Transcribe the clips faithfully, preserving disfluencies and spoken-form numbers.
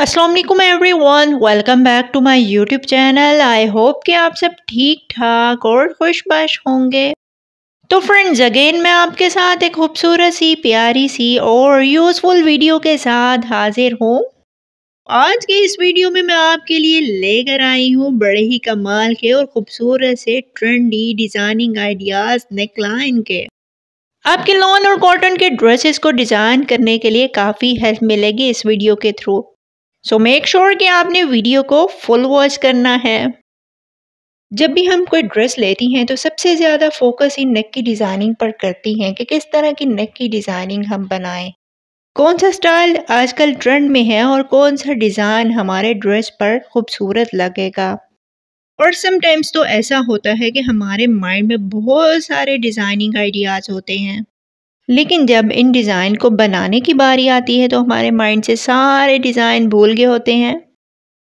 अस्सलाम वालेकुम everyone, welcome back to my YouTube channel. I hope कि आप सब ठीक ठाक और खुशबाश होंगे। तो फ्रेंड्स, अगेन मैं आपके साथ एक खूबसूरत सी, प्यारी सी और यूज़फुल वीडियो के साथ हाजिर हूँ। आज के इस वीडियो में मैं आपके लिए लेकर आई हूँ बड़े ही कमाल के और ख़ूबसूरत से ट्रेंडी डिज़ाइनिंग आइडियाज़ नेकलाइन के। आपके लॉन और कॉटन के ड्रेसेस को डिज़ाइन करने के लिए काफ़ी हेल्प मिलेगी इस वीडियो के थ्रू। सो मेक श्योर कि आपने वीडियो को फुल वॉच करना है। जब भी हम कोई ड्रेस लेती हैं तो सबसे ज़्यादा फोकस ही नेक की डिज़ाइनिंग पर करती हैं कि किस तरह की नेक की डिज़ाइनिंग हम बनाएं, कौन सा स्टाइल आजकल ट्रेंड में है और कौन सा डिज़ाइन हमारे ड्रेस पर खूबसूरत लगेगा। और समटाइम्स तो ऐसा होता है कि हमारे माइंड में बहुत सारे डिज़ाइनिंग आइडियाज़ होते हैं, लेकिन जब इन डिज़ाइन को बनाने की बारी आती है तो हमारे माइंड से सारे डिज़ाइन भूल गए होते हैं।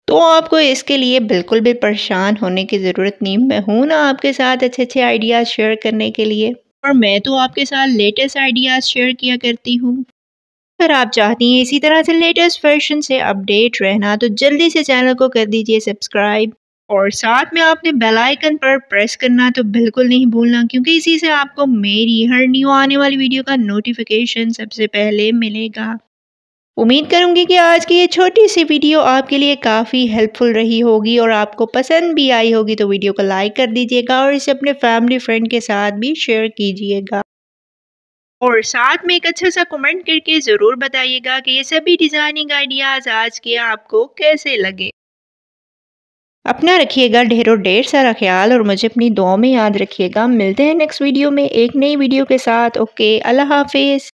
तो आपको इसके लिए बिल्कुल भी परेशान होने की ज़रूरत नहीं, मैं हूँ ना आपके साथ अच्छे अच्छे आइडियाज़ शेयर करने के लिए। और मैं तो आपके साथ लेटेस्ट आइडियाज़ शेयर किया करती हूँ। अगर आप चाहती हैं इसी तरह से लेटेस्ट फैशन से अपडेट रहना तो जल्दी से चैनल को कर दीजिए सब्सक्राइब, और साथ में आपने बेल आइकन पर प्रेस करना तो बिल्कुल नहीं भूलना, क्योंकि इसी से आपको मेरी हर न्यू आने वाली वीडियो का नोटिफिकेशन सबसे पहले मिलेगा। उम्मीद करूंगी कि आज की ये छोटी सी वीडियो आपके लिए काफ़ी हेल्पफुल रही होगी और आपको पसंद भी आई होगी। तो वीडियो को लाइक कर दीजिएगा और इसे अपने फैमिली फ्रेंड के साथ भी शेयर कीजिएगा, और साथ में एक अच्छा सा कमेंट करके ज़रूर बताइएगा कि ये सभी डिज़ाइनिंग आइडियाज़ आज के आपको कैसे लगे। अपना रखिएगा ढेरों ढेर सारा ख्याल और मुझे अपनी दुआओं में याद रखिएगा। मिलते हैं नेक्स्ट वीडियो में एक नई वीडियो के साथ। ओके, अल्लाह हाफिज़।